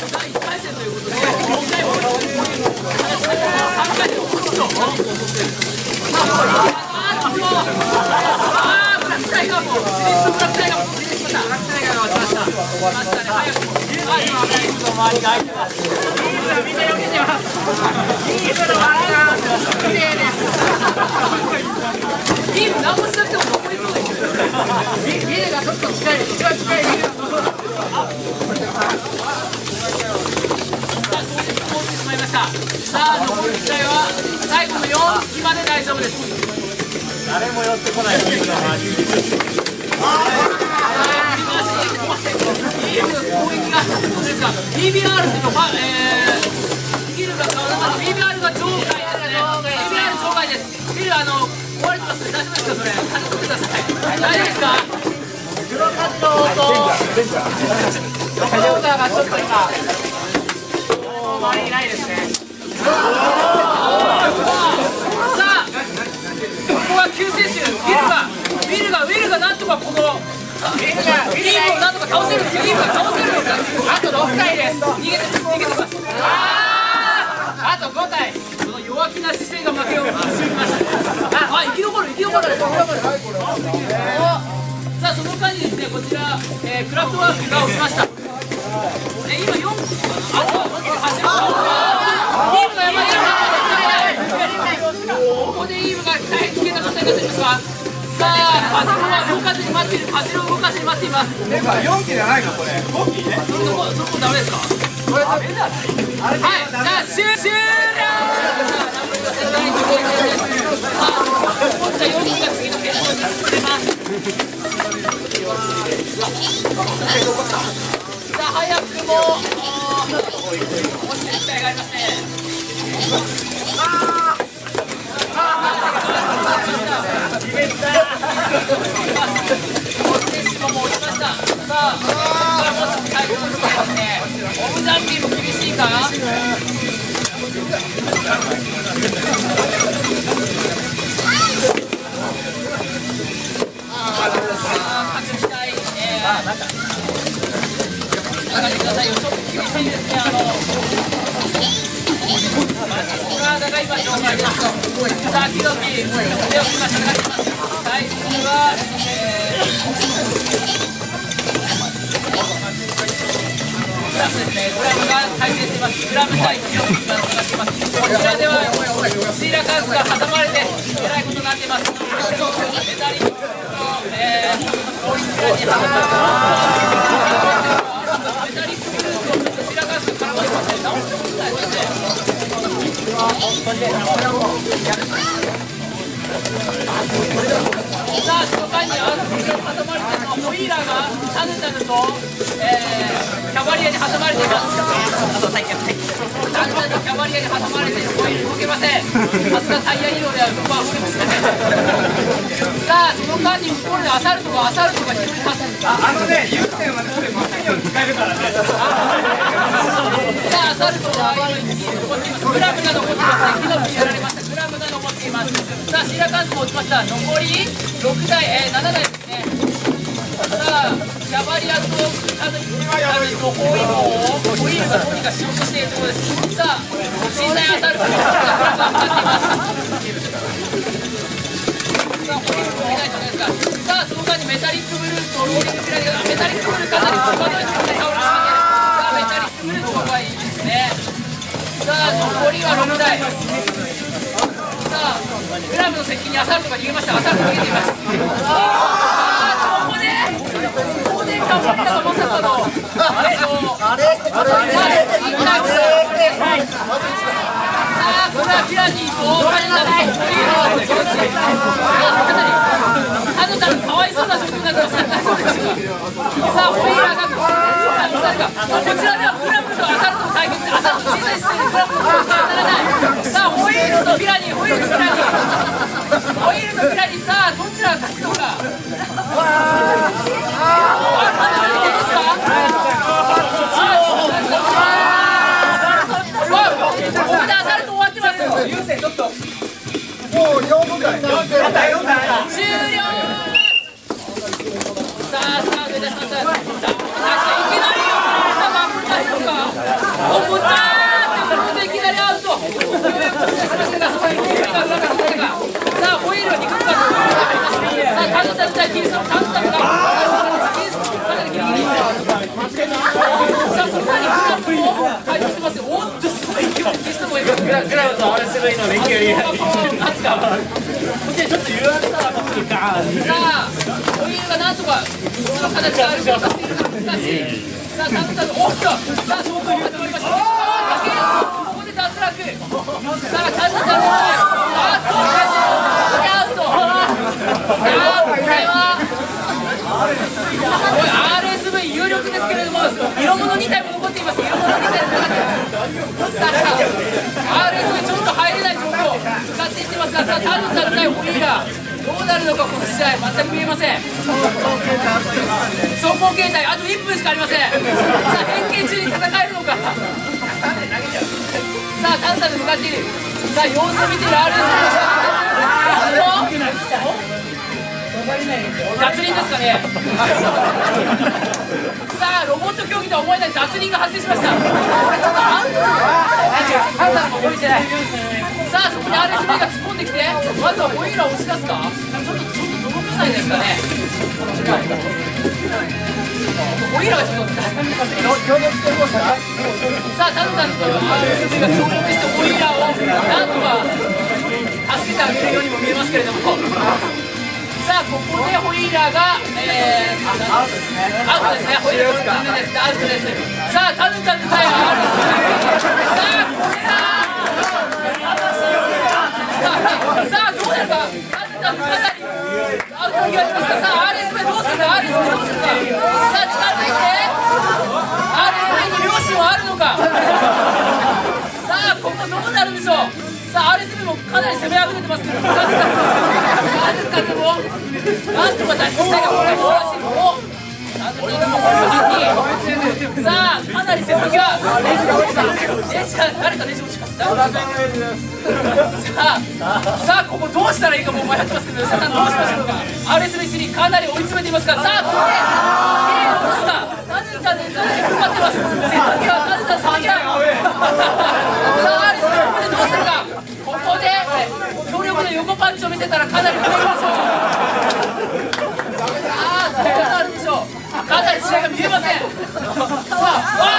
第1回戦ということで、今回も3回戦を落とすと、さあ残り1回は最後の4匹まで大丈夫です。誰も寄ってこないというのはマジで攻撃がですが BBR のスキルが変わらなかった。 BBR が場外ですね。 BBR 場外です。ビル壊れてますね。大丈夫ですか？それ離してください。大丈夫ですか？黒カットとサポーターがちょっと今周りいないですね。さあ、ここは救世主、ウィルがなんとかこのリームをなんとか倒せるのか、あと6体です。逃げてます。あと5体。その弱気な視線が負けを知りました。あ、生き残る。さあ、その間にですね、こちらクラフトワークが落ちました。今4個かな。さあ、風も動かずに待っている、風を動かずに待っています。4機じゃないの、これ。5機ね。それもダメですか？これダメだ。はい、じゃあ終了。こちら4機が次の決勝に進めます。さあ、早くも落ちる機会がありますね。さあ、スタートいたしました。ないとか、思ったーって、いきなりアウト、さあ、ホイールは2分間のさあ、タンタンタン、キリスタンタンタン、さあ、そこにグラブを回復してますよ、おっと、すごい勢い、キリスタンもいる、グラブとあれすごいの、連休に、熱か、ちょっと揺らしたら、こっちにガーン、さあ、ホイールがなんとか、その形がある状態で、さあ、ダブルダブル、おっと、さあ、相当優勢になりました。ここで脱落。さあ、カズダブル、あっと、カズダブル、アウト。さあ、これは、これ RSV 有力ですけれども、色物2体も残っています。色物2体も残っています。さあ、RSV ちょっと入れない状況を使っていってますが、さあ、カズダブル対ホイールが。どうなるのか、この試合、全く見えません。走行形態、あと1分しかありません。さあ、変形中に戦えるのか。さあ、カンタで向かっている。さあ、様子を見ている RSV。脱輪ですかね。さあ、ロボット競技とは思えない脱輪が発生しました。ちょっとカンタも動いてない。さあ、そこに RSV が突っ込んできて、まずはホイールを押し出すか、ちょっと届かないですかね、ホイールはちょっと、さあ、タンタンと RSV が協力して、ホイールをなんとか助けてあげるようにも見えますけれども、さあ、ここでホイーラーが、アウトですね、ホイーラーが残念です、アウトです、さあ、タンタンと対RSV、さあ、これだ。さあ、どうなるか、カズダブルかなりアウトになりますが、さあ、RSV どうするか、さあ、近づいて、RSV に両親はあるのか、さあ、ここどうなるんでしょう、さあ、RSV もかなり攻めあふれてますけど、カズダブルも、なんとか脱出したいが、これは素晴らしい。さあ、かなり攻撃はレジが落ちた。誰かレジ落ちました。さあ、ここどうしたらいいかもう迷ってますけど、吉田さんどうしましょうか。RSV3 かなり追い詰めていますから、さあ、ここで、カズタでかなりかかってます。さあ、RSV ここでどうするか。ここで強力な横パンチを見せたらかなり増えましょう。どうなるでしょう。かなり試合が見えません。さあ、